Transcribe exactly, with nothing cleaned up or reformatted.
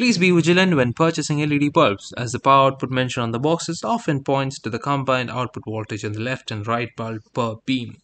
Please be vigilant when purchasing L E D bulbs, as the power output mentioned on the boxes often points to the combined output voltage on the left and right bulb per beam.